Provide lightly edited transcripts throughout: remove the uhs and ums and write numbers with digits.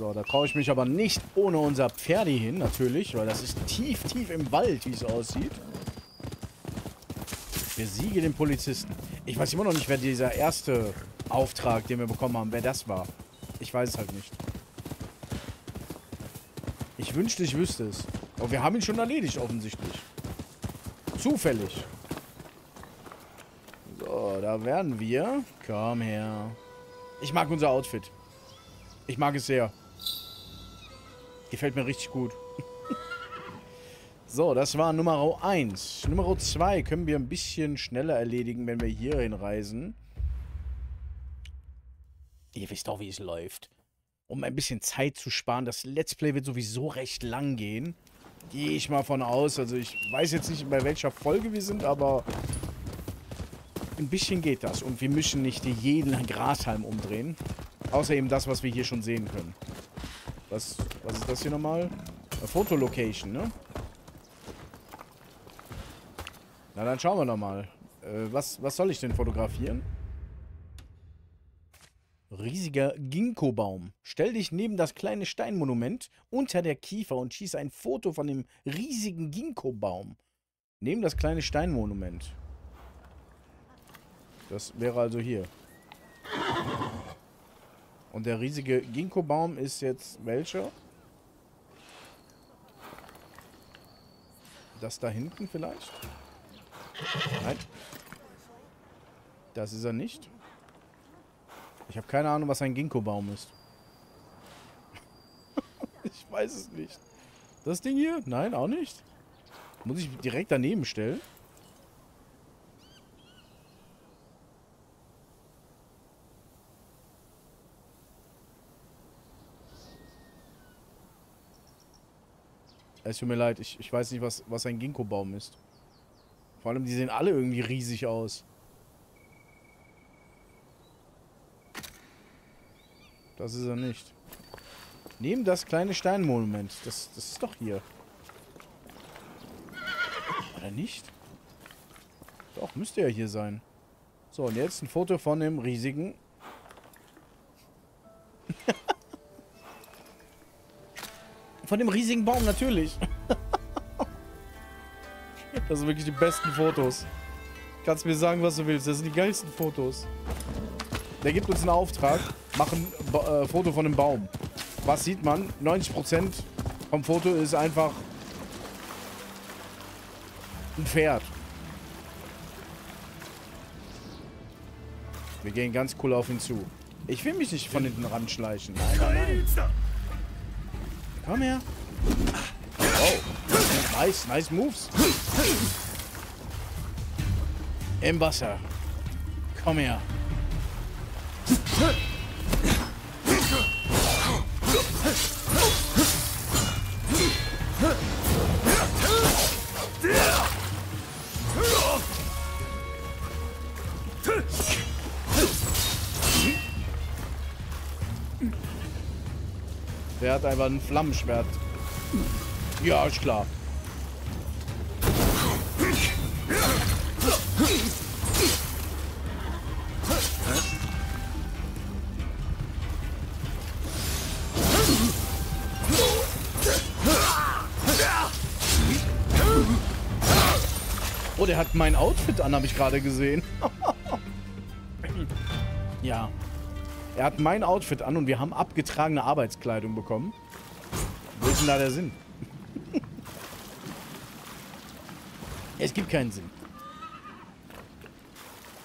So, da traue ich mich aber nicht ohne unser Pferdi hin, natürlich, weil das ist tief, tief im Wald, wie es aussieht. Besiege den Polizisten. Ich weiß immer noch nicht, wer dieser erste Auftrag, den wir bekommen haben, wer das war. Ich weiß es halt nicht. Ich wünschte, ich wüsste es. Aber wir haben ihn schon erledigt, offensichtlich. Zufällig. So, da werden wir. Komm her. Ich mag unser Outfit. Ich mag es sehr. Gefällt mir richtig gut. So, das war Nummer 1. Nummer 2 können wir ein bisschen schneller erledigen, wenn wir hier hinreisen. Ihr wisst auch, wie es läuft. Um ein bisschen Zeit zu sparen. Das Let's Play wird sowieso recht lang gehen. Gehe ich mal von aus. Also ich weiß jetzt nicht, bei welcher Folge wir sind, aber ein bisschen geht das. Und wir müssen nicht jeden Grashalm umdrehen. Außer eben das, was wir hier schon sehen können. Was ist das hier nochmal? Eine Fotolocation, ne? Na, dann schauen wir doch mal. Was soll ich denn fotografieren? Riesiger Ginkgo-Baum. Stell dich neben das kleine Steinmonument unter der Kiefer und schieß ein Foto von dem riesigen Ginkgo-Baum. Neben das kleine Steinmonument. Das wäre also hier. Und der riesige Ginkgo-Baum ist jetzt welcher? Das da hinten vielleicht? Nein. Das ist er nicht. Ich habe keine Ahnung, was ein Ginkgo-Baum ist. Ich weiß es nicht. Das Ding hier? Nein, auch nicht. Muss ich direkt daneben stellen? Es tut mir leid, ich weiß nicht, was ein Ginkgo-Baum ist. Vor allem, die sehen alle irgendwie riesig aus. Das ist er nicht. Neben das kleine Steinmonument. Das ist doch hier. Oder nicht? Doch, müsste ja hier sein. So, und jetzt ein Foto von dem riesigen... Von dem riesigen Baum, natürlich. Das sind wirklich die besten Fotos. Kannst mir sagen, was du willst. Das sind die geilsten Fotos. Der gibt uns einen Auftrag. Mach ein Foto von dem Baum. Was sieht man? 90% vom Foto ist einfach ein Pferd. Wir gehen ganz cool auf ihn zu. Ich will mich nicht von hinten ranschleichen. Nein, nein. Komm her. Oh. Nice moves. Im Wasser. Komm her. Der hat einfach ein Flammenschwert. Ja, ist klar. Oh, der hat mein Outfit an, habe ich gerade gesehen. Ja. Er hat mein Outfit an und wir haben abgetragene Arbeitskleidung bekommen. Wo ist denn da der Sinn? Es gibt keinen Sinn.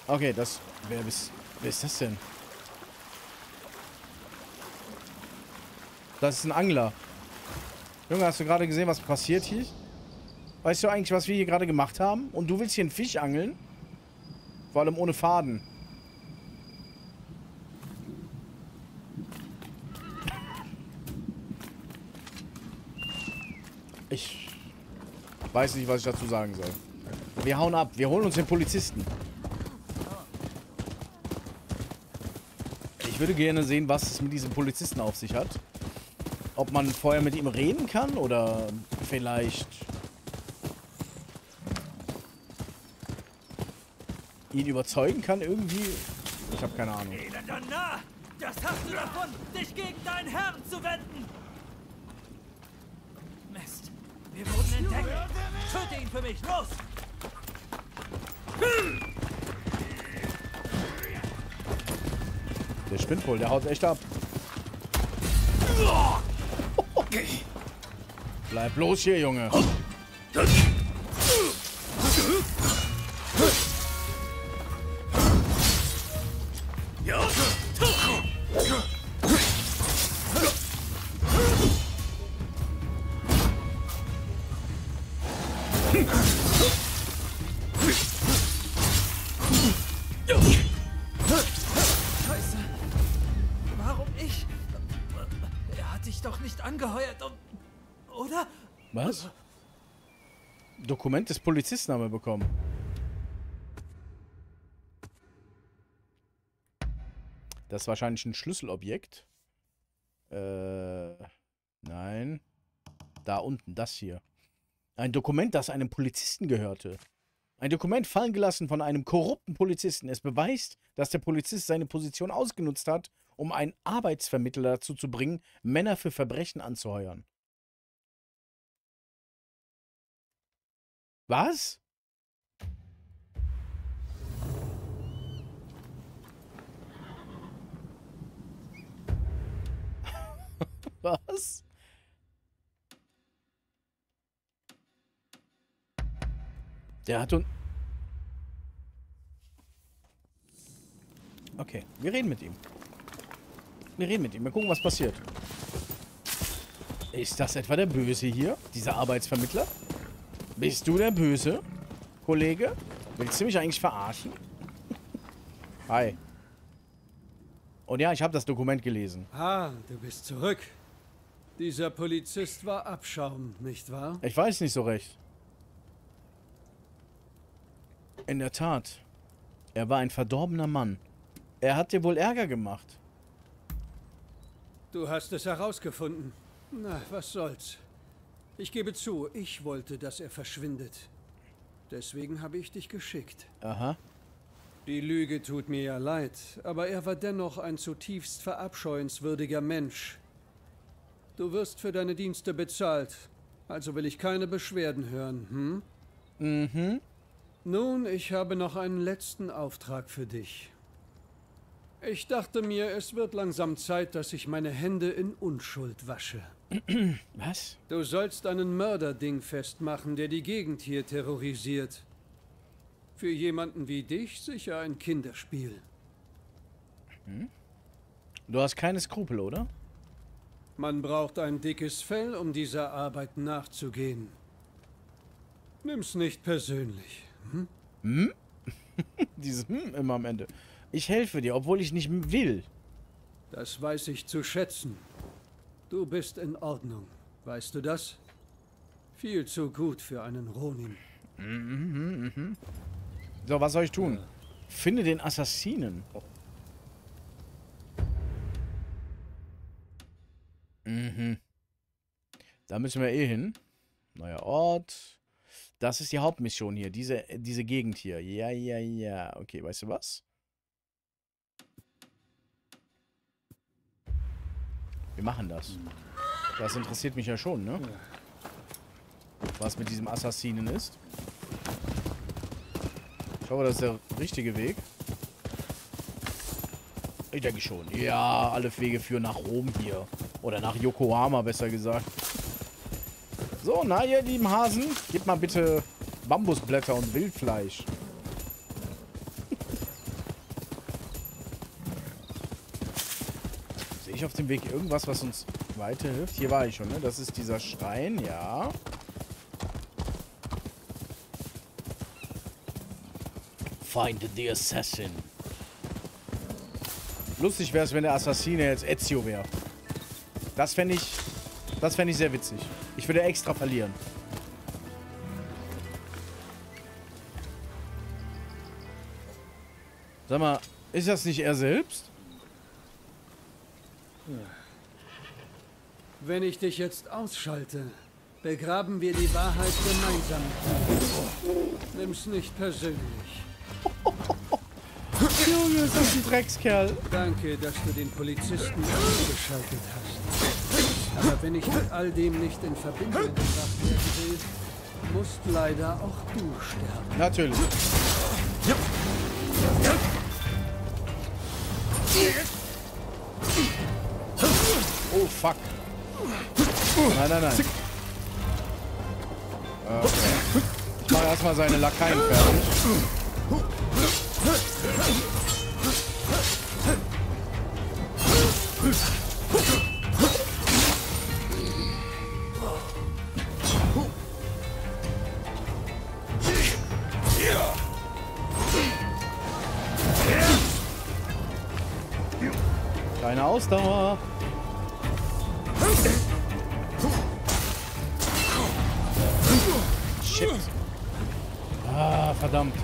Okay, das... Wer ist das denn? Das ist ein Angler. Junge, hast du gerade gesehen, was passiert hier? Weißt du eigentlich, was wir hier gerade gemacht haben? Und du willst hier einen Fisch angeln? Vor allem ohne Faden. Ich weiß nicht, was ich dazu sagen soll. Wir hauen ab. Wir holen uns den Polizisten. Ich würde gerne sehen, was es mit diesem Polizisten auf sich hat. Ob man vorher mit ihm reden kann oder vielleicht ihn überzeugen kann irgendwie. Ich habe keine Ahnung. Das hast du davon, dich gegen deinen Herrn zu wenden! Mist, wir wurden entdeckt! Töte ihn für mich, los! Der spinnt wohl, der haut echt ab. Okay. Bleib bloß hier, Junge. Was? Dokument des Polizisten haben wir bekommen. Das ist wahrscheinlich ein Schlüsselobjekt. Nein. Da unten, das hier. Ein Dokument, das einem Polizisten gehörte. Ein Dokument fallen gelassen von einem korrupten Polizisten. Es beweist, dass der Polizist seine Position ausgenutzt hat, um einen Arbeitsvermittler dazu zu bringen, Männer für Verbrechen anzuheuern. Was? Was? Der hat uns... Okay, wir reden mit ihm. Wir gucken, was passiert. Ist das etwa der Böse hier? Dieser Arbeitsvermittler? Bist du der Böse, Kollege? Willst du mich eigentlich verarschen? Hi. Und ja, ich habe das Dokument gelesen. Ah, du bist zurück. Dieser Polizist war Abschaum, nicht wahr? Ich weiß nicht so recht. In der Tat. Er war ein verdorbener Mann. Er hat dir wohl Ärger gemacht. Du hast es herausgefunden. Na, was soll's. Ich gebe zu, ich wollte, dass er verschwindet. Deswegen habe ich dich geschickt. Aha. Die Lüge tut mir ja leid, aber er war dennoch ein zutiefst verabscheuenswürdiger Mensch. Du wirst für deine Dienste bezahlt, also will ich keine Beschwerden hören, hm? Mhm. Nun, ich habe noch einen letzten Auftrag für dich. Ich dachte mir, es wird langsam Zeit, dass ich meine Hände in Unschuld wasche. Was? Du sollst einen Mörderding festmachen, der die Gegend hier terrorisiert. Für jemanden wie dich sicher ein Kinderspiel. Hm? Du hast keine Skrupel, oder? Man braucht ein dickes Fell, um dieser Arbeit nachzugehen. Nimm's nicht persönlich. Hm? Hm? Dieses Hm immer am Ende. Ich helfe dir, obwohl ich nicht will. Das weiß ich zu schätzen. Du bist in Ordnung, weißt du das? Viel zu gut für einen Ronin. So, was soll ich tun? Finde den Assassinen. Da müssen wir eh hin. Neuer Ort. Das ist die Hauptmission hier, diese Gegend hier. Ja, ja, ja. Okay, weißt du was? Wir machen das. Das interessiert mich ja schon, ne? Was mit diesem Assassinen ist. Ich hoffe, das ist der richtige Weg. Ich denke schon. Ja, alle Wege führen nach Rom hier. Oder nach Yokohama, besser gesagt. So, na ihr lieben Hasen, gebt mal bitte Bambusblätter und Wildfleisch. Ich auf dem Weg irgendwas, was uns weiterhilft? Hier war ich schon, ne? Das ist dieser Schrein, ja. Find the Assassin. Lustig wäre es, wenn der Assassine jetzt Ezio wäre. Das fände ich sehr witzig. Ich würde extra verlieren. Sag mal, ist das nicht er selbst? Wenn ich dich jetzt ausschalte, begraben wir die Wahrheit gemeinsam. Nimm's nicht persönlich. Junge, ist das ein Dreckskerl. Danke, dass du den Polizisten ausgeschaltet hast. Aber wenn ich mit all dem nicht in Verbindung gebracht werden will, musst leider auch du sterben. Natürlich. Oh, fuck. Nein, nein, nein. Okay. Ich mache erstmal seine Lakaien fertig. Keine Ausdauer. Shit. Ah, verdammt.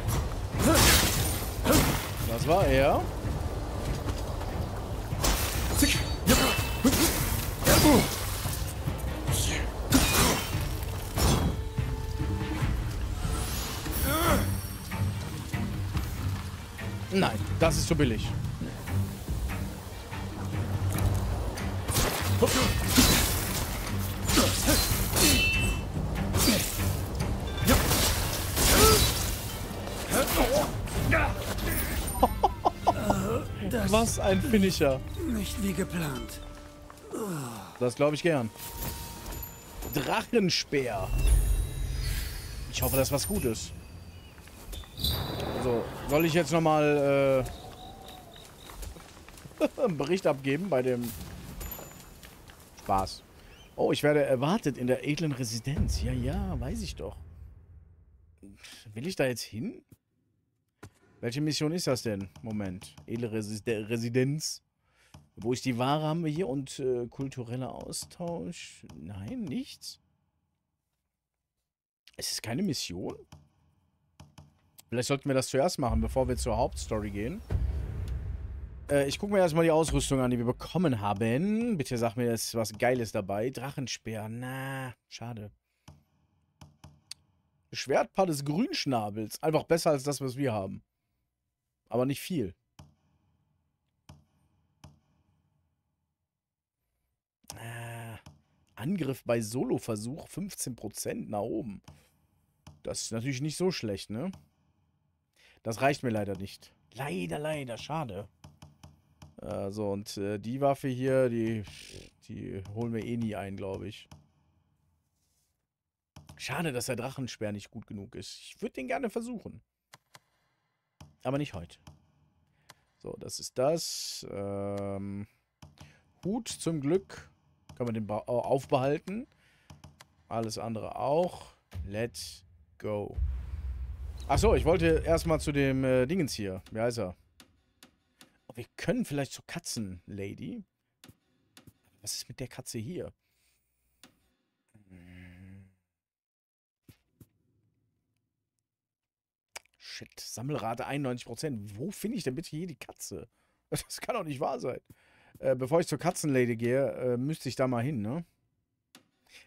Das war er. Nein, das ist zu billig. Was ein Finisher. Nicht wie geplant. Das glaube ich gern. Drachenspeer. Ich hoffe, dass was Gutes. So, soll ich jetzt nochmal einen Bericht abgeben bei dem Spaß? Oh, ich werde erwartet in der edlen Residenz. Ja, ja, weiß ich doch. Will ich da jetzt hin? Welche Mission ist das denn? Moment. Edle Residenz. Wo ist die Ware? Haben wir hier. Und kultureller Austausch. Nein, nichts. Es ist keine Mission. Vielleicht sollten wir das zuerst machen, bevor wir zur Hauptstory gehen. Ich gucke mir erstmal die Ausrüstung an, die wir bekommen haben. Bitte sag mir, dass was Geiles dabei. Drachenspeer. Na, schade. Schwertpaar des Grünschnabels. Einfach besser als das, was wir haben. Aber nicht viel. Angriff bei Solo-Versuch 15% nach oben. Das ist natürlich nicht so schlecht, ne? Das reicht mir leider nicht. Leider, leider. Schade. So, und die Waffe hier, die holen wir eh nie ein, glaube ich. Schade, dass der Drachenspeer nicht gut genug ist. Ich würde den gerne versuchen. Aber nicht heute. So, das ist das. Hut zum Glück. Können wir den aufbehalten. Alles andere auch. Let's go. Achso, ich wollte erstmal zu dem Dingens hier. Wie heißt er? Oh, wir können vielleicht zur Katzenlady. Was ist mit der Katze hier? Shit, Sammelrate 91%. Wo finde ich denn bitte hier die Katze? Das kann doch nicht wahr sein. Bevor ich zur Katzenlady gehe, müsste ich da mal hin, ne?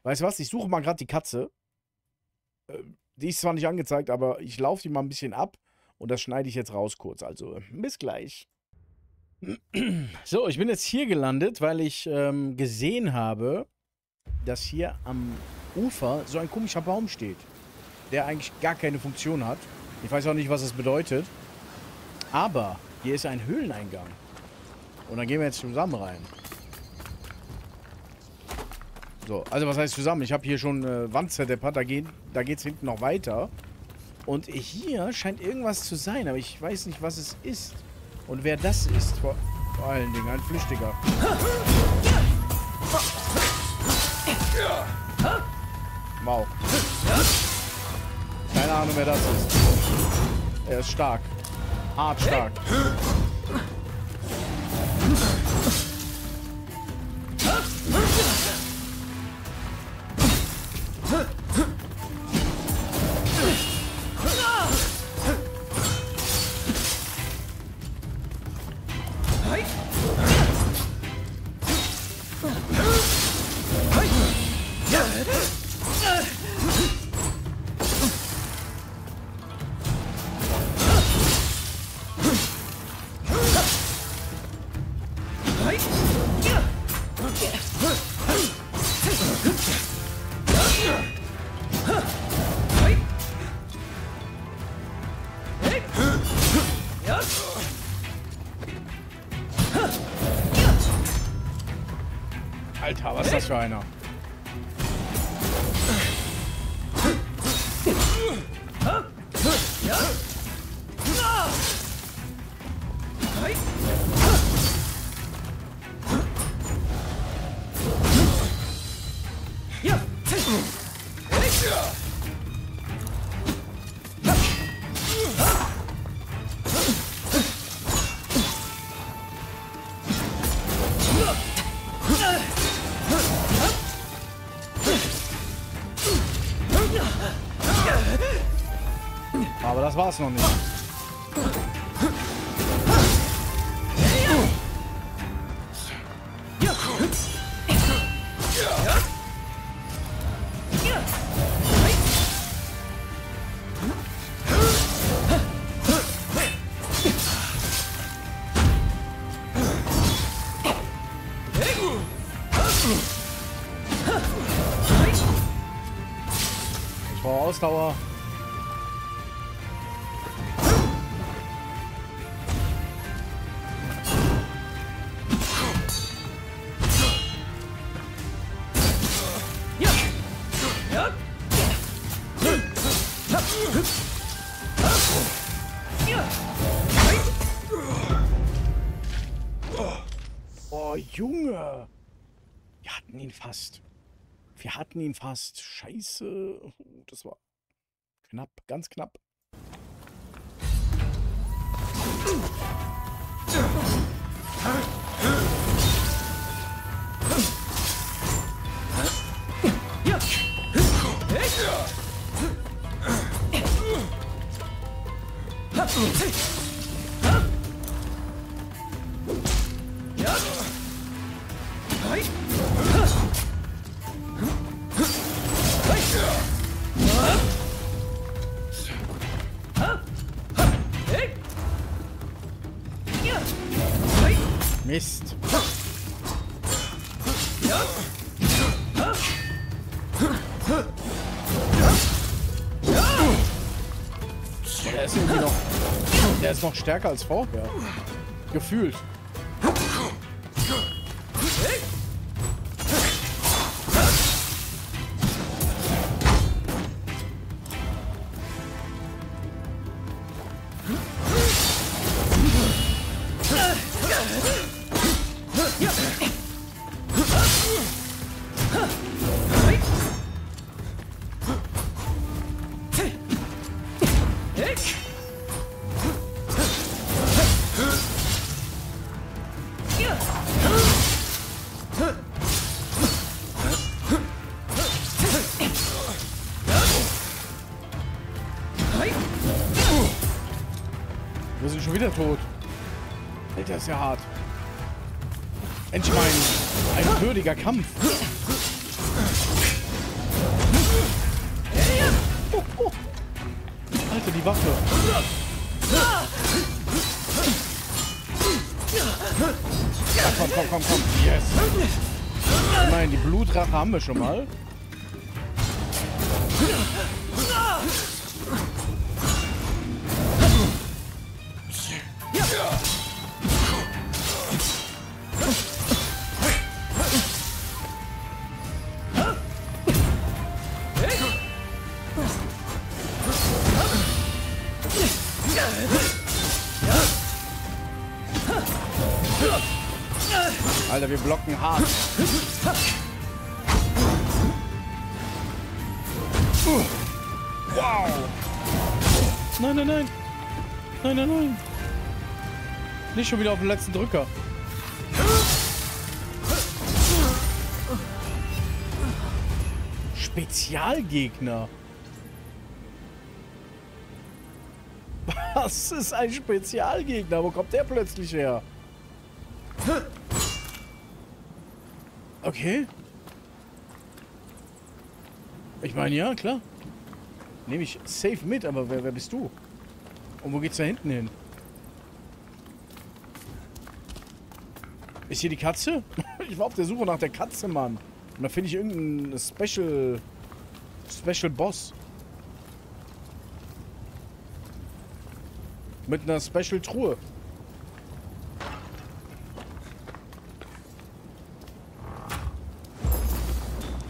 Weißt du was? Ich suche mal gerade die Katze. Die ist zwar nicht angezeigt, aber ich laufe die mal ein bisschen ab. Und das schneide ich jetzt raus kurz. Also, bis gleich. So, ich bin jetzt hier gelandet, weil ich gesehen habe, dass hier am Ufer so ein komischer Baum steht. Der eigentlich gar keine Funktion hat. Ich weiß auch nicht, was das bedeutet. Aber hier ist ein Höhleneingang. Und dann gehen wir jetzt zusammen rein. So, also was heißt zusammen? Ich habe hier schon Wand zerdeppert. Da geht es hinten noch weiter. Und hier scheint irgendwas zu sein. Aber ich weiß nicht, was es ist. Und wer das ist. Vor allen Dingen ein Flüchtiger. Wow. Keine Ahnung, wer das ist. Er ist stark. Hart stark. Alter, was ist das für einer? Aber das war's noch nicht. Ich brauche Ausdauer. Oh, Junge! Wir hatten ihn fast. Scheiße. Das war knapp, ganz knapp. Mist. Der ist irgendwie noch... Der ist noch stärker als vorher. Gefühlt. Wir sind schon wieder tot. Alter, ist ja hart. Endlich mal ein würdiger Kampf. Oh, oh. Alter, die Waffe. Ja, komm. Yes. Nein, die Blutrache haben wir schon mal. Alter, wir blocken hart. Wow. Nein. Nicht schon wieder auf den letzten Drücker. Spezialgegner. Was ist ein Spezialgegner? Wo kommt der plötzlich her? Okay. Ich meine, ja, klar. Nehme ich safe mit, aber wer bist du? Und wo geht's da hinten hin? Ist hier die Katze? Ich war auf der Suche nach der Katze, Mann. Und da finde ich irgendeinen Special Boss. Mit einer Special-Truhe.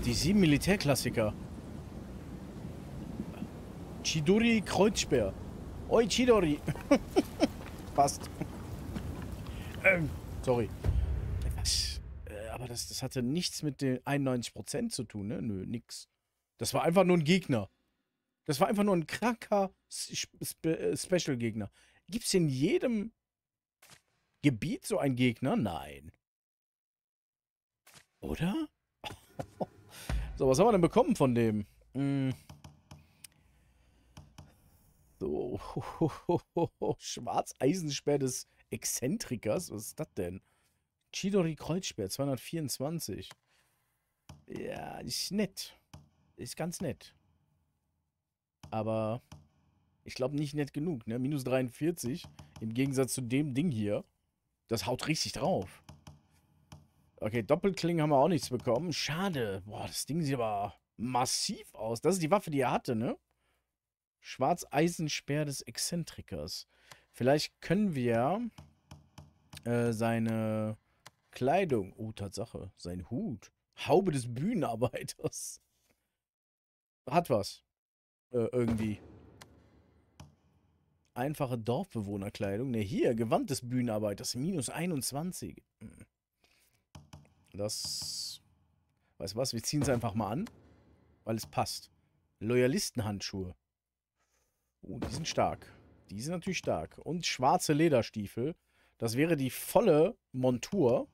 Die 7 Militärklassiker. Chidori Kreuzspeer. Oi, Chidori. Passt. Sorry. Aber das hatte nichts mit den 91% zu tun, ne? Nö, nix. Das war einfach nur ein Gegner. Das war einfach nur ein kranker Special-Gegner. Gibt's in jedem Gebiet so einen Gegner? Nein. Oder? So, was haben wir denn bekommen von dem? So. Schwarzeisensperr des Exzentrikers. Was ist das denn? Chidori Kreuzsperr, 224. Ja, ist nett. Ist ganz nett. Aber ich glaube nicht nett genug, ne? Minus 43. Im Gegensatz zu dem Ding hier. Das haut richtig drauf. Okay, Doppelklingen haben wir auch nichts bekommen. Schade. Boah, das Ding sieht aber massiv aus. Das ist die Waffe, die er hatte, ne? Schwarzeisensperr des Exzentrikers. Vielleicht können wir seine Kleidung. Oh, Tatsache. Sein Hut. Haube des Bühnenarbeiters. Hat was. Irgendwie. Einfache Dorfbewohnerkleidung. Ne, hier. Gewand des Bühnenarbeiters. Minus 21. Das... Weißt du was? Wir ziehen es einfach mal an. Weil es passt. Loyalistenhandschuhe. Oh, die sind stark. Die sind natürlich stark. Und schwarze Lederstiefel. Das wäre die volle Montur.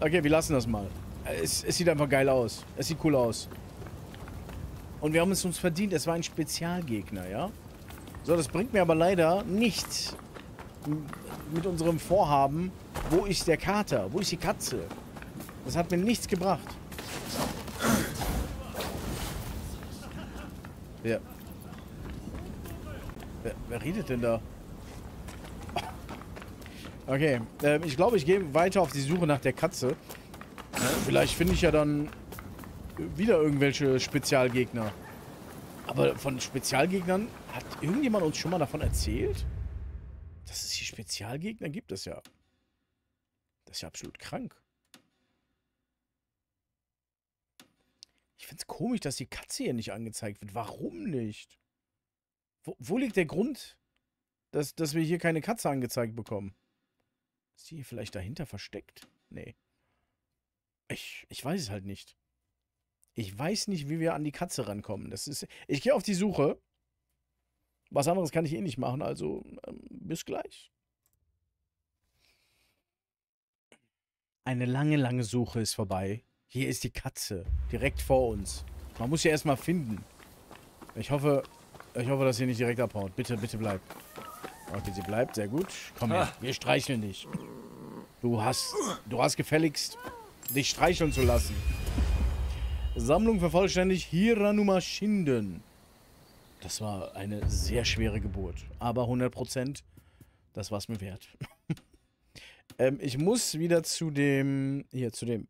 Okay, wir lassen das mal. Es sieht einfach geil aus. Es sieht cool aus. Und wir haben es uns verdient. Es war ein Spezialgegner, ja? So, das bringt mir aber leider nichts mit unserem Vorhaben. Wo ist der Kater? Wo ist die Katze? Das hat mir nichts gebracht. Ja. Wer redet denn da? Okay, ich glaube, ich gehe weiter auf die Suche nach der Katze. Vielleicht finde ich ja dann wieder irgendwelche Spezialgegner. Aber von Spezialgegnern, hat irgendjemand uns schon mal davon erzählt? Dass es hier Spezialgegner gibt, das ja. Das ist ja absolut krank. Ich finde es komisch, dass die Katze hier nicht angezeigt wird. Warum nicht? Wo liegt der Grund, dass wir hier keine Katze angezeigt bekommen? Ist die hier vielleicht dahinter versteckt? Nee. Ich weiß es halt nicht. Ich weiß nicht, wie wir an die Katze rankommen. Das ist, ich gehe auf die Suche. Was anderes kann ich eh nicht machen, also bis gleich. Eine lange, lange Suche ist vorbei. Hier ist die Katze. Direkt vor uns. Man muss sie erstmal finden. Ich hoffe, dass sie nicht direkt abhaut. Bitte, bitte bleib. Okay, sie bleibt. Sehr gut. Komm her. Wir streicheln dich. Du hast gefälligst, dich streicheln zu lassen. Sammlung vervollständigt. Hiranuma Shinden. Das war eine sehr schwere Geburt. Aber 100%, das war's mir wert. Ich muss wieder zu dem... Hier, zu dem...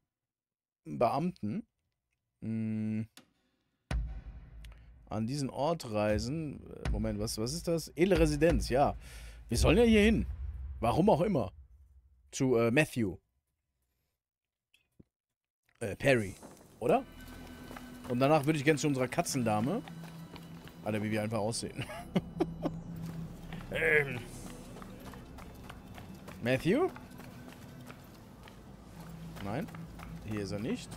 Beamten an diesen Ort reisen. Moment, was ist das? Edle Residenz, ja. Wir sollen ja hier hin. Warum auch immer. Zu Matthew. Perry, oder? Und danach würde ich gerne zu unserer Katzendame. Alter, wie wir einfach aussehen. Matthew? Nein. Hier ist er nicht.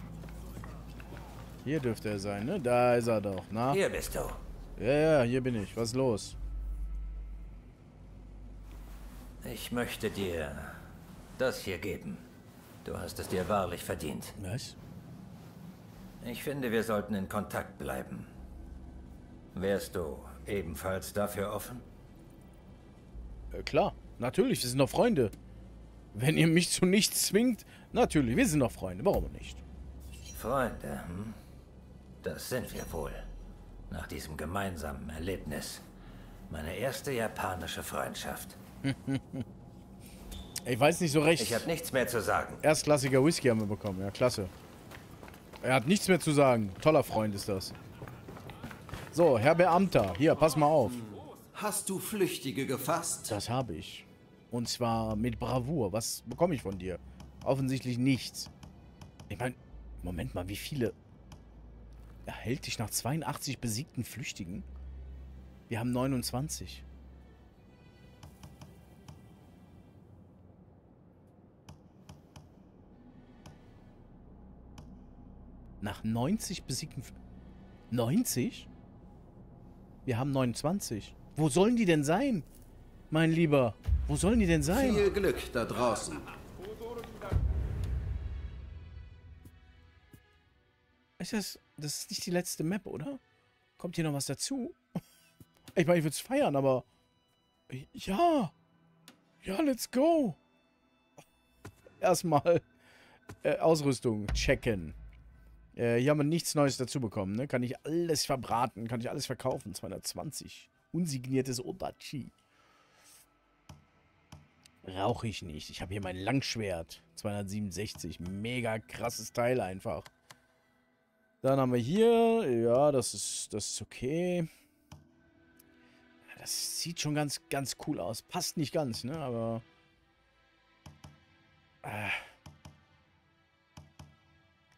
Hier dürfte er sein, ne? Da ist er doch. Na? Hier bist du. Ja, hier bin ich. Was ist los? Ich möchte dir das hier geben. Du hast es dir wahrlich verdient. Was? Ich finde, wir sollten in Kontakt bleiben. Wärst du ebenfalls dafür offen? Klar, natürlich. Wir sind doch Freunde. Wenn ihr mich zu nichts zwingt... Natürlich, wir sind noch Freunde. Warum nicht? Freunde, hm? Das sind wir wohl. Nach diesem gemeinsamen Erlebnis. Meine erste japanische Freundschaft. Ich weiß nicht so recht. Ich habe nichts mehr zu sagen. Erstklassiger Whisky haben wir bekommen. Ja, klasse. Er hat nichts mehr zu sagen. Toller Freund ist das. So, Herr Beamter. Hier, pass mal auf. Hast du Flüchtige gefasst? Das habe ich. Und zwar mit Bravour. Was bekomme ich von dir? Offensichtlich nichts. Ich meine, Moment mal, wie viele... Er hält dich nach 82 besiegten Flüchtigen? Wir haben 29. Nach 90 besiegten... 90? Wir haben 29. Wo sollen die denn sein? Mein Lieber, wo sollen die denn sein? Viel Glück da draußen. Ist das... Das ist nicht die letzte Map, oder? Kommt hier noch was dazu? Ich meine, ich würde es feiern, aber... Ja! Ja, let's go! Erstmal... Ausrüstung checken. Hier haben wir nichts Neues dazu bekommen, ne? Kann ich alles verbraten, kann ich alles verkaufen. 220. Unsigniertes Odachi. Rauche ich nicht. Ich habe hier mein Langschwert. 267. Mega krasses Teil einfach. Dann haben wir hier... Ja, das ist okay. Das sieht schon ganz cool aus. Passt nicht ganz, ne? Aber...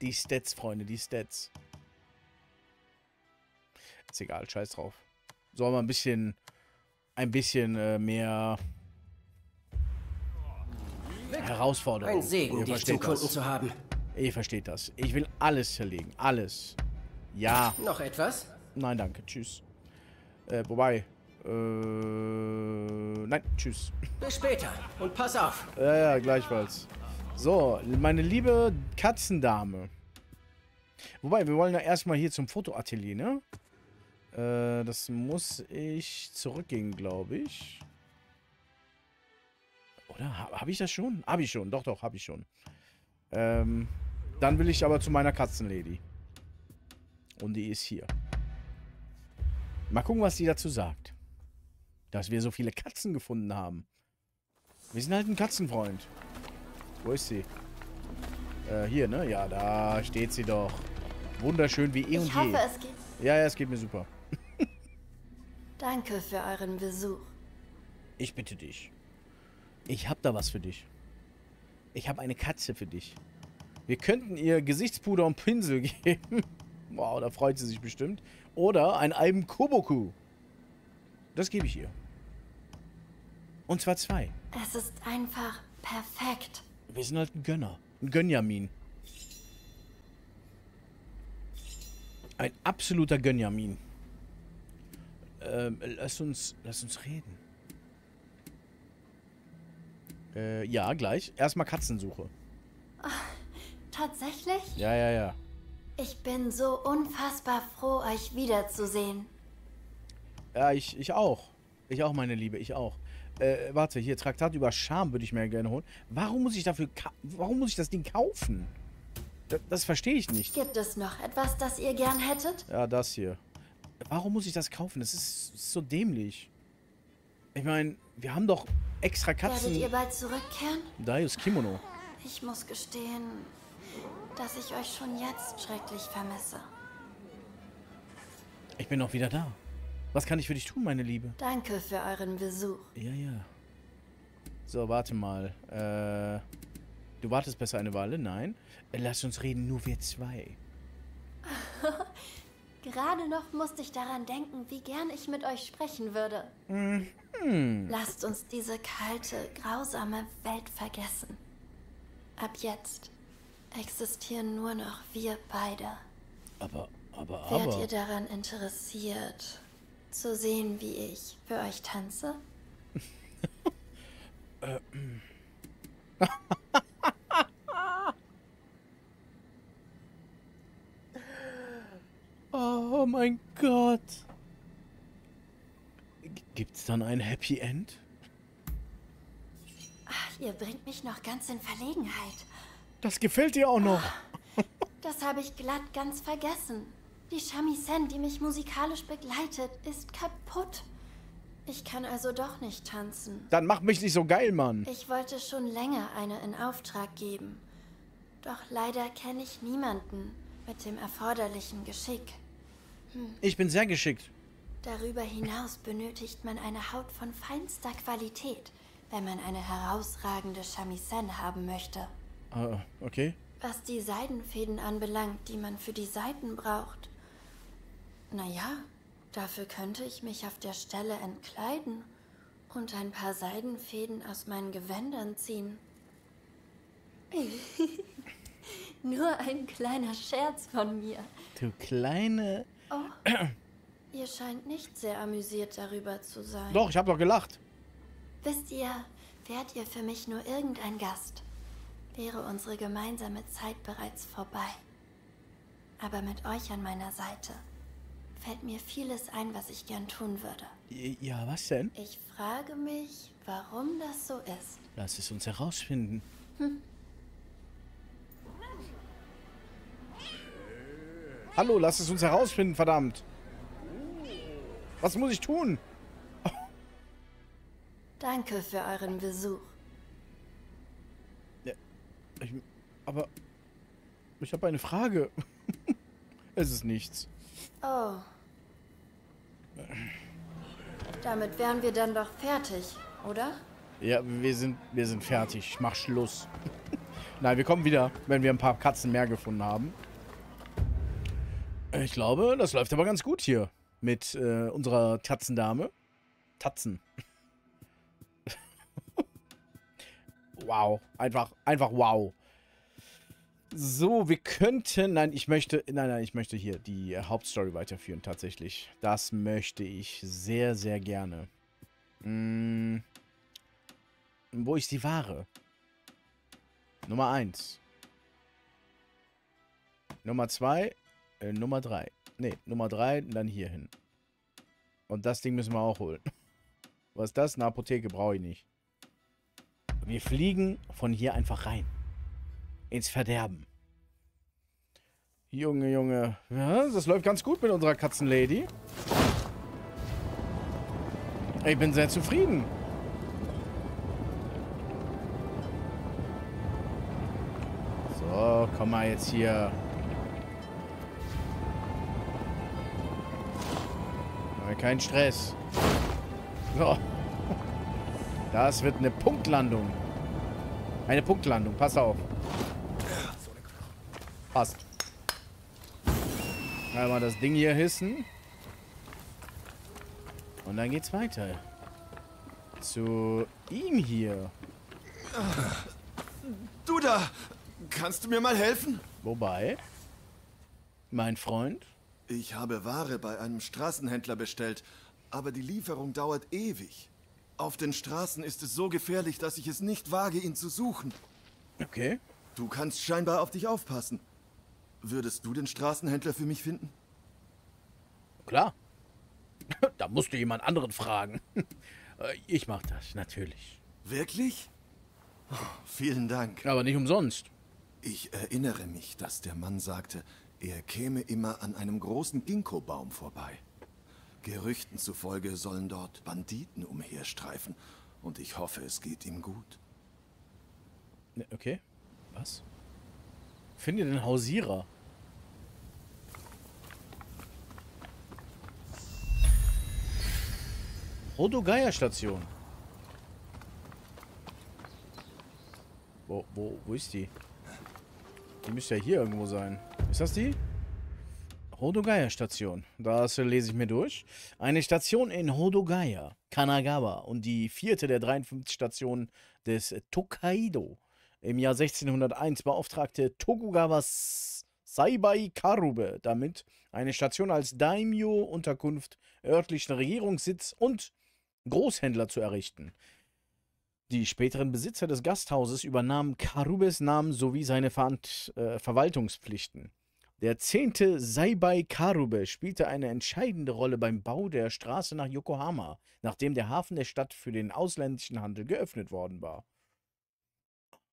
Die Stats, Freunde, die Stats. Ist egal, scheiß drauf. Sollen wir ein bisschen mehr Herausforderung. Ein Segen, dich zu Kunden zu haben. Ihr versteht das. Ich will alles zerlegen, alles. Ja. Noch etwas? Nein, danke, tschüss. Wobei. Nein, tschüss. Bis später und pass auf. Ja, gleichfalls. So, meine liebe Katzendame. Wobei, wir wollen ja erstmal hier zum Fotoatelier, ne? Das muss ich zurückgehen, glaube ich. Oder? Habe ich das schon? Habe ich schon. Doch, habe ich schon. Dann will ich aber zu meiner Katzenlady. Und die ist hier. Mal gucken, was die dazu sagt. Dass wir so viele Katzen gefunden haben. Wir sind halt ein Katzenfreund. Wo ist sie? Hier, ne? Ja, da steht sie doch. Wunderschön wie eh und je. Ich hoffe, es geht. Ja, es geht mir super. Danke für euren Besuch. Ich bitte dich. Ich hab da was für dich. Ich habe eine Katze für dich. Wir könnten ihr Gesichtspuder und Pinsel geben. Wow, da freut sie sich bestimmt. Oder ein Alben Koboku. Das gebe ich ihr. Und zwar 2. Es ist einfach perfekt. Wir sind halt ein Gönner. Ein Gönjamin. Ein absoluter Gönjamin. Lass uns reden. Ja, gleich. Erstmal Katzensuche. Oh, tatsächlich? Ja. Ich bin so unfassbar froh, euch wiederzusehen. Ja, ich auch. Ich auch, meine Liebe, ich auch. Warte, hier, Traktat über Scham würde ich mir gerne holen. Warum muss ich das Ding kaufen? Das verstehe ich nicht. Gibt es noch etwas, das ihr gern hättet? Ja, das hier. Warum muss ich das kaufen? Das ist so dämlich. Ich meine, wir haben doch extra Katzen. Werdet ihr bald zurückkehren? Daius Kimono. Ich muss gestehen, dass ich euch schon jetzt schrecklich vermisse. Ich bin auch wieder da. Was kann ich für dich tun, meine Liebe? Danke für euren Besuch. Ja. So, warte mal. Du wartest besser eine Weile? Nein. Lass uns reden, nur wir 2. Gerade noch musste ich daran denken, wie gern ich mit euch sprechen würde. Mhm. Lasst uns diese kalte, grausame Welt vergessen. Ab jetzt existieren nur noch wir beide. Aber... Werdet ihr daran interessiert... zu sehen, wie ich für euch tanze? Oh mein Gott. Gibt's dann ein Happy End? Ach, ihr bringt mich noch ganz in Verlegenheit. Das gefällt dir auch noch. Das habe ich glatt ganz vergessen. Die Shamisen, die mich musikalisch begleitet, ist kaputt. Ich kann also doch nicht tanzen. Dann mach mich nicht so geil, Mann. Ich wollte schon länger eine in Auftrag geben. Doch leider kenne ich niemanden, Mit dem erforderlichen Geschick. Ich bin sehr geschickt. Darüber hinaus benötigt man eine Haut von feinster Qualität, wenn man eine herausragende Shamisen haben möchte. Ah, okay. Was die Seidenfäden anbelangt, die man für die Seiten braucht. Naja, dafür könnte ich mich auf der Stelle entkleiden und ein paar Seidenfäden aus meinen Gewändern ziehen. Nur ein kleiner Scherz von mir. Du kleine... Oh, ihr scheint nicht sehr amüsiert darüber zu sein. Doch, ich habe doch gelacht. Wisst ihr, wärt ihr für mich nur irgendein Gast, wäre unsere gemeinsame Zeit bereits vorbei. Aber mit euch an meiner Seite fällt mir vieles ein, was ich gern tun würde. Ja, was denn? Ich frage mich, warum das so ist. Lass es uns herausfinden. Hallo, lass es uns herausfinden, verdammt. Was muss ich tun? Danke für euren Besuch. Ja, aber ich habe eine Frage. Es ist nichts. Oh. Damit wären wir dann doch fertig, oder? Ja, wir sind fertig. Ich mach Schluss. Nein, wir kommen wieder, wenn wir ein paar Katzen mehr gefunden haben. Ich glaube, das läuft aber ganz gut hier mit unserer Katzendame. Tatzen. Wow. Einfach wow. So, wir könnten... Nein, ich möchte hier die Hauptstory weiterführen, tatsächlich. Das möchte ich sehr, sehr gerne. Wo ist die Ware? Nummer 1. Nummer 2. Nummer 3. Ne, Nummer 3, dann hier hin. Und das Ding müssen wir auch holen. Was ist das? Eine Apotheke brauche ich nicht. Wir fliegen von hier einfach rein. Ins Verderben. Junge, Junge. Ja, das läuft ganz gut mit unserer Katzenlady. Ich bin sehr zufrieden. So, komm mal jetzt hier. Kein Stress. So. Das wird eine Punktlandung. Eine Punktlandung. Pass auf. Passt. Einmal das Ding hier hissen. Und dann geht's weiter. Zu ihm hier. Du da! Kannst du mir mal helfen? Wobei? Mein Freund? Ich habe Ware bei einem Straßenhändler bestellt, aber die Lieferung dauert ewig. Auf den Straßen ist es so gefährlich, dass ich es nicht wage, ihn zu suchen. Okay. Du kannst scheinbar auf dich aufpassen. Würdest du den Straßenhändler für mich finden? Klar. Da musst du jemand anderen fragen. Ich mach das, natürlich. Wirklich? Oh, vielen Dank. Aber nicht umsonst. Ich erinnere mich, dass der Mann sagte, er käme immer an einem großen Ginkgo-Baum vorbei. Gerüchten zufolge sollen dort Banditen umherstreifen. Und ich hoffe, es geht ihm gut. Okay. Was? Finde den Hausierer. Hodogaya Station. Wo ist die? Die müsste ja hier irgendwo sein. Ist das die? Hodogaya Station. Das lese ich mir durch. Eine Station in Hodogaya, Kanagawa und die 4. der 53 Stationen des Tokaido. Im Jahr 1601 beauftragte Tokugawa Saibai Karube damit, eine Station als Daimyo-Unterkunft, örtlichen Regierungssitz und Großhändler zu errichten. Die späteren Besitzer des Gasthauses übernahmen Karubes Namen sowie seine Verwaltungspflichten. Der 10. Saibai Karube spielte eine entscheidende Rolle beim Bau der Straße nach Yokohama, nachdem der Hafen der Stadt für den ausländischen Handel geöffnet worden war.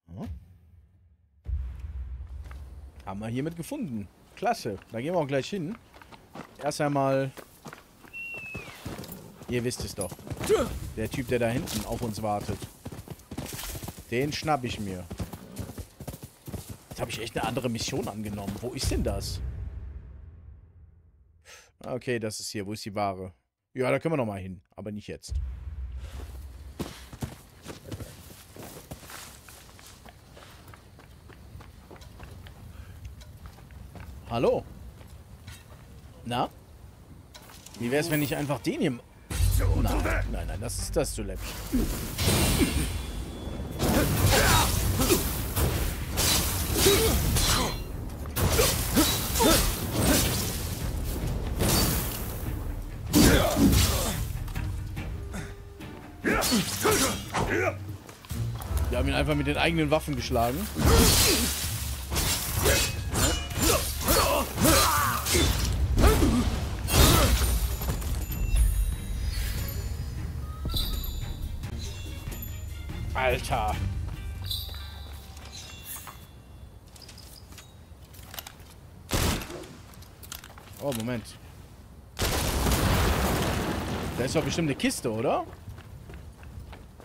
Hm? Haben wir hiermit gefunden. Klasse, da gehen wir auch gleich hin. Erst einmal... Ihr wisst es doch. Der Typ, der da hinten auf uns wartet. Den schnapp ich mir. Jetzt habe ich echt eine andere Mission angenommen. Wo ist denn das? Okay, das ist hier. Wo ist die Ware? Ja, da können wir nochmal hin. Aber nicht jetzt. Hallo? Na? Wie wär's, wenn ich einfach den hier... Nein, nein, nein, das ist das zu läppisch. Wir haben ihn einfach mit den eigenen Waffen geschlagen. Alter. Oh, Moment. Da ist doch bestimmt eine Kiste, oder?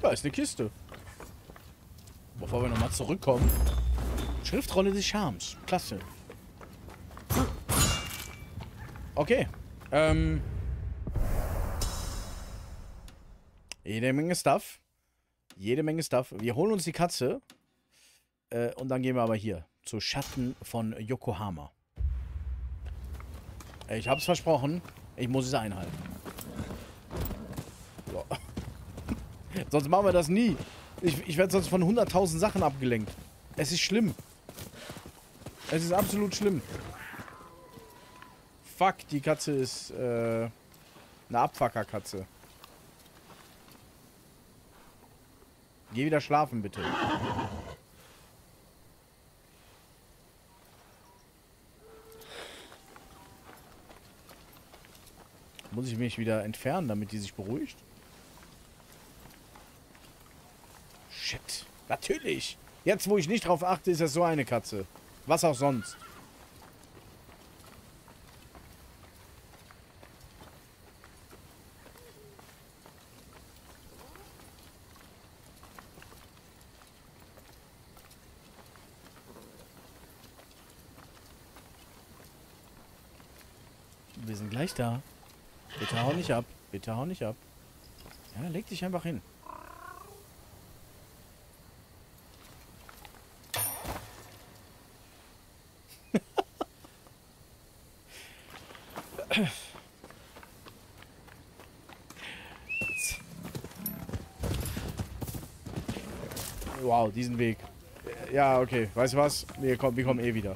Da ist eine Kiste. Bevor wir nochmal zurückkommen. Schriftrolle des Charmes. Klasse. Okay. Jede Menge Stuff. Jede Menge Stuff. Wir holen uns die Katze. Und dann gehen wir aber hier. Zu Schatten von Yokohama. Ich hab's versprochen. Ich muss es einhalten. So. Sonst machen wir das nie. Ich werde sonst von 100.000 Sachen abgelenkt. Es ist schlimm. Es ist absolut schlimm. Fuck, die Katze ist eine Abfucker-Katze. Geh wieder schlafen, bitte. Muss ich mich wieder entfernen, damit die sich beruhigt? Shit. Natürlich. Jetzt, wo ich nicht drauf achte, ist das so eine Katze. Was auch sonst. Wir sind gleich da. Bitte hau nicht ab. Bitte hau nicht ab. Ja, leg dich einfach hin. Wow, diesen Weg. Ja, okay. Weißt du was? Wir kommen eh wieder.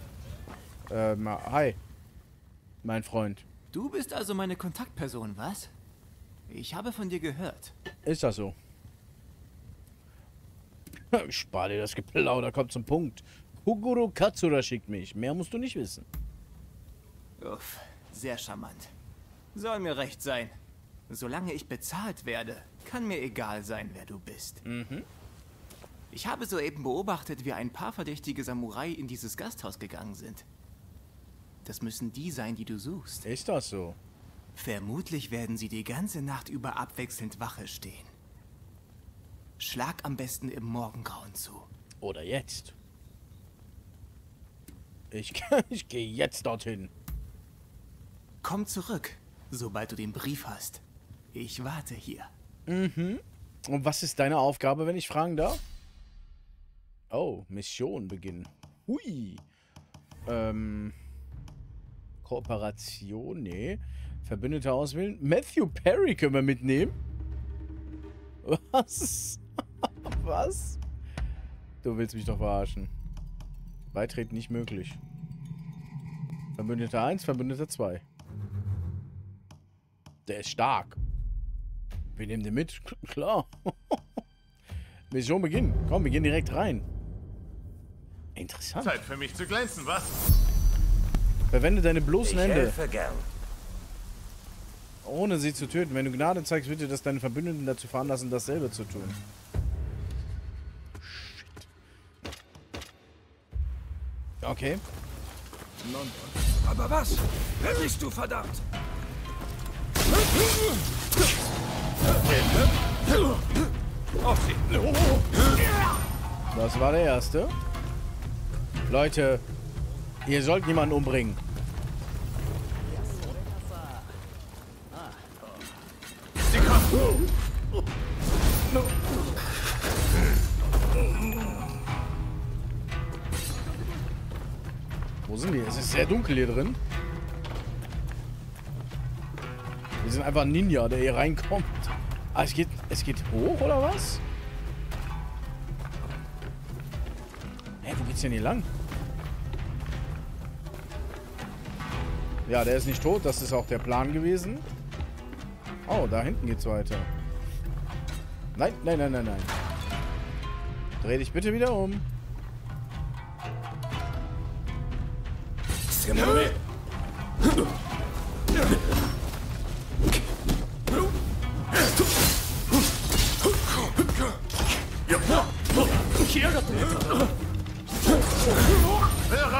Hi. Mein Freund. Du bist also meine Kontaktperson, was? Ich habe von dir gehört. Ist das so? Spar dir das Geplauder, kommt zum Punkt. Hugoro Katsura schickt mich. Mehr musst du nicht wissen. Uff, sehr charmant. Soll mir recht sein. Solange ich bezahlt werde, kann mir egal sein, wer du bist. Mhm. Ich habe soeben beobachtet, wie ein paar verdächtige Samurai in dieses Gasthaus gegangen sind. Das müssen die sein, die du suchst. Ist das so? Vermutlich werden sie die ganze Nacht über abwechselnd Wache stehen. Schlag am besten im Morgengrauen zu. Oder jetzt. Ich gehe jetzt dorthin. Komm zurück, sobald du den Brief hast. Ich warte hier. Mhm. Und was ist deine Aufgabe, wenn ich fragen darf? Oh, Mission beginnen. Hui. Kooperation, nee. Verbündete auswählen. Matthew Perry können wir mitnehmen. Was? Was? Du willst mich doch verarschen. Beitreten nicht möglich. Verbündeter 1, Verbündeter 2. Der ist stark. Wir nehmen den mit. Klar. Mission beginnen. Komm, wir gehen direkt rein. Interessant. Zeit für mich zu glänzen, was? Verwende deine bloßen Hände. Ohne sie zu töten. Wenn du Gnade zeigst, wird dir das deine Verbündeten dazu veranlassen, dasselbe zu tun. Shit. Okay. Nun, aber was? Wer bist du, verdammt? Das war der erste. Leute. Ihr sollt niemanden umbringen. Wo sind die? Es ist sehr dunkel hier drin. Wir sind einfach ein Ninja, der hier reinkommt. Ah, es geht hoch, oder was? Hä, wo geht's denn hier lang? Ja, der ist nicht tot. Das ist auch der Plan gewesen. Oh, da hinten geht's weiter. Nein, nein, nein, nein, nein. Dreh dich bitte wieder um.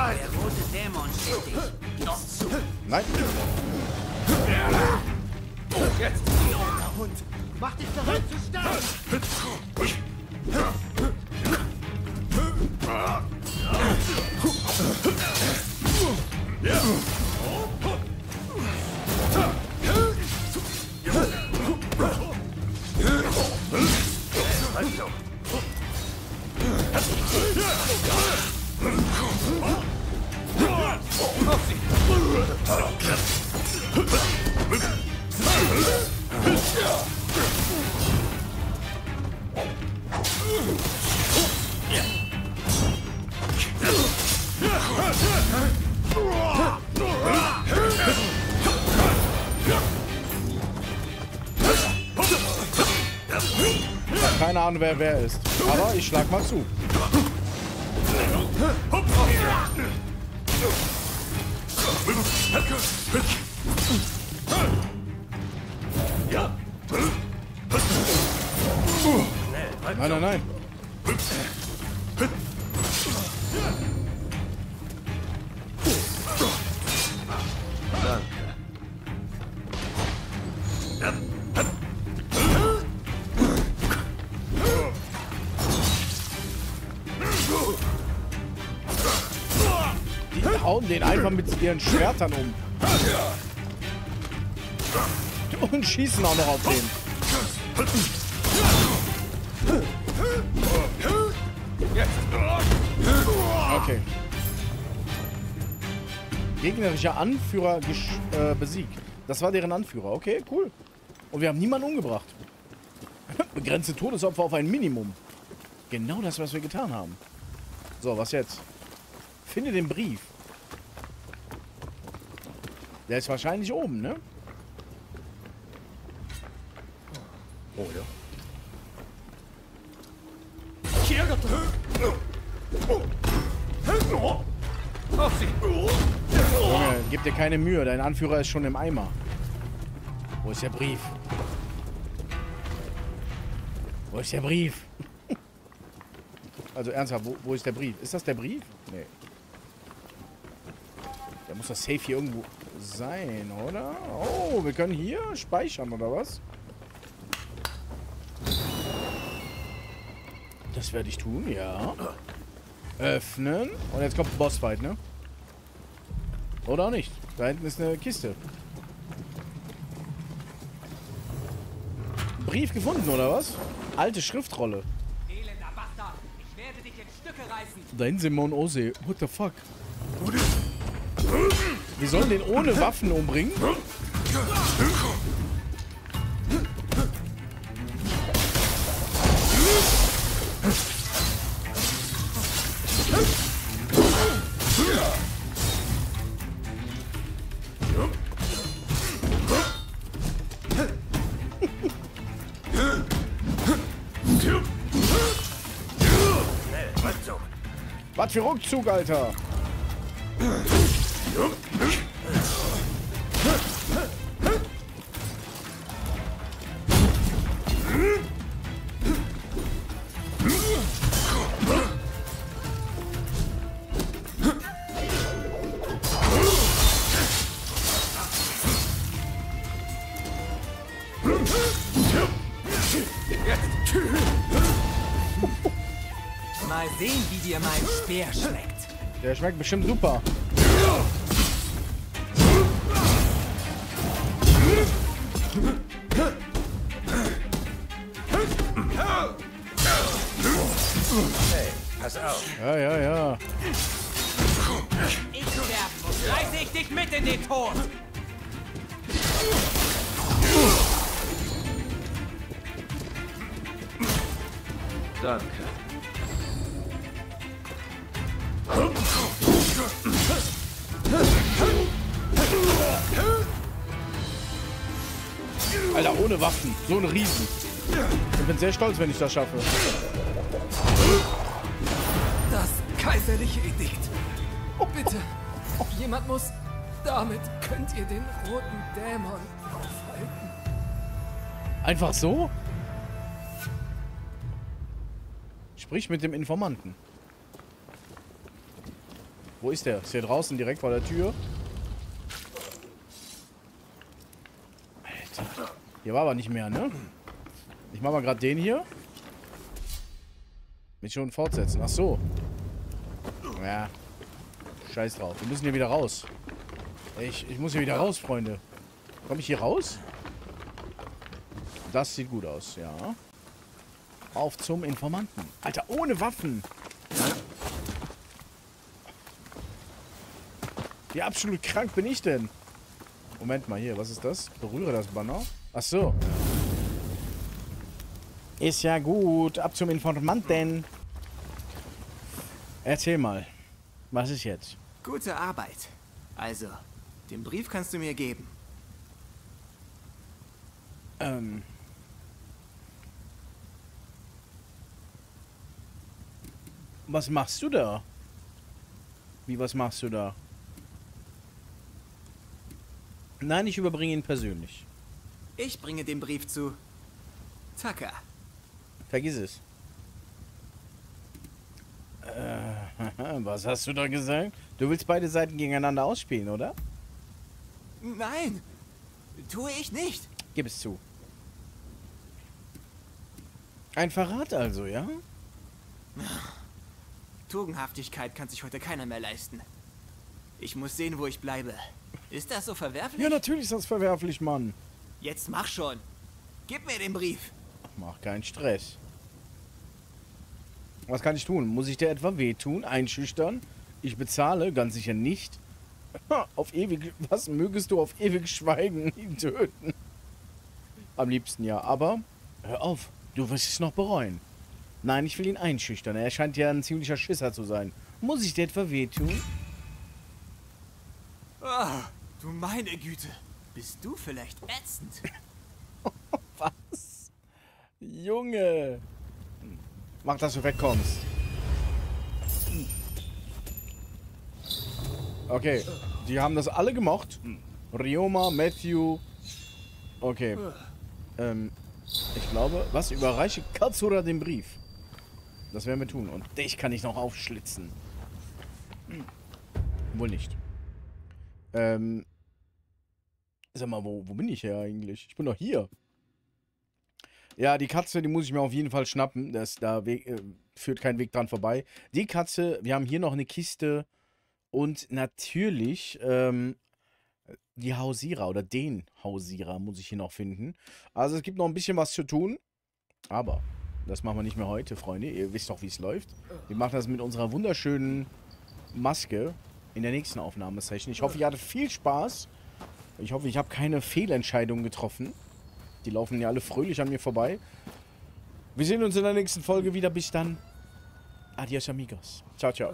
Der rote Dämon steht dich noch zu. Nein. Oh, jetzt. Ihr Hund. Mach dich daran zu stark. Keine Ahnung, wer ist, aber ich schlag mal zu. Nein, nein, nein. Den einfach mit ihren Schwertern um. Und schießen auch noch auf den. Okay. Gegnerischer Anführer besiegt. Das war deren Anführer. Okay, cool. Und wir haben niemanden umgebracht. Begrenze Todesopfer auf ein Minimum. Genau das, was wir getan haben. So, was jetzt? Finde den Brief. Der ist wahrscheinlich oben, ne? Oh ja. Junge, gib dir keine Mühe, dein Anführer ist schon im Eimer. Wo ist der Brief? Wo ist der Brief? Also ernsthaft, wo ist der Brief? Ist das der Brief? Nee. Da muss das Safe hier irgendwo sein, oder? Oh, wir können hier speichern, oder was? Das werde ich tun, ja. Öffnen. Und jetzt kommt ein Bossfight, ne? Oder auch nicht. Da hinten ist eine Kiste. Brief gefunden, oder was? Alte Schriftrolle. Elender Bastard, ich werde dich in Stücke reißen. Da hinten sind wir in Osee. What the fuck? Wir sollen den ohne Waffen umbringen? Was für Rückzug, Alter! Mal sehen, wie dir mein Speer schmeckt. Der schmeckt bestimmt super. Ja, ja, ja. Ich sterbe. Reiße ich dich mit in den Tod. Danke. Alter, ohne Waffen. So ein Riesen. Ich bin sehr stolz, wenn ich das schaffe. Das kaiserliche Edikt. Bitte. Jemand muss... Damit könnt ihr den roten Dämon aufhalten. Einfach so? Sprich mit dem Informanten. Wo ist der? Ist der draußen direkt vor der Tür? Alter. Hier war aber nicht mehr, ne? Ich mach mal gerade den hier. Mich schon fortsetzen. Ach so. Ja. Scheiß drauf. Wir müssen hier wieder raus. Ich muss hier wieder raus, Freunde. Komme ich hier raus? Das sieht gut aus, ja. Auf zum Informanten. Alter, ohne Waffen. Wie absolut krank bin ich denn? Moment mal, hier, was ist das? Berühre das Banner. Ach so. Ist ja gut. Ab zum Informanten. Erzähl mal. Was ist jetzt? Gute Arbeit. Also, den Brief kannst du mir geben. Was machst du da? Wie, was machst du da? Nein, ich überbringe ihn persönlich. Ich bringe den Brief zu Taka. Vergiss es. Was hast du da gesagt? Du willst beide Seiten gegeneinander ausspielen, oder? Nein, tue ich nicht. Gib es zu. Ein Verrat also, ja? Tugendhaftigkeit kann sich heute keiner mehr leisten. Ich muss sehen, wo ich bleibe. Ist das so verwerflich? Ja, natürlich ist das verwerflich, Mann. Jetzt mach schon. Gib mir den Brief. Mach keinen Stress. Was kann ich tun? Muss ich dir etwa wehtun? Einschüchtern? Ich bezahle? Ganz sicher nicht. Auf ewig... Was mögest du auf ewig schweigen? Ihn töten. Am liebsten ja, aber... Hör auf, du wirst es noch bereuen. Nein, ich will ihn einschüchtern. Er scheint ja ein ziemlicher Schisser zu sein. Muss ich dir etwa wehtun? Oh, du meine Güte. Bist du vielleicht ätzend? Was? Junge... Mach, dass du wegkommst. Okay, die haben das alle gemocht. Ryoma, Matthew. Okay. Ich glaube, was? Überreiche Katsura den Brief. Das werden wir tun. Und dich kann ich noch aufschlitzen. Wohl nicht. Sag mal, wo bin ich her eigentlich? Ich bin doch hier. Ja, die Katze, die muss ich mir auf jeden Fall schnappen. Da führt kein Weg dran vorbei. Die Katze, wir haben hier noch eine Kiste. Und natürlich die Hausierer oder den Hausierer muss ich hier noch finden. Also es gibt noch ein bisschen was zu tun. Aber das machen wir nicht mehr heute, Freunde. Ihr wisst doch, wie es läuft. Wir machen das mit unserer wunderschönen Maske in der nächsten Aufnahmesession. Ich hoffe, ihr hattet viel Spaß. Ich hoffe, ich habe keine Fehlentscheidung getroffen. Die laufen ja alle fröhlich an mir vorbei. Wir sehen uns in der nächsten Folge wieder. Bis dann. Adios, amigos. Ciao, ciao.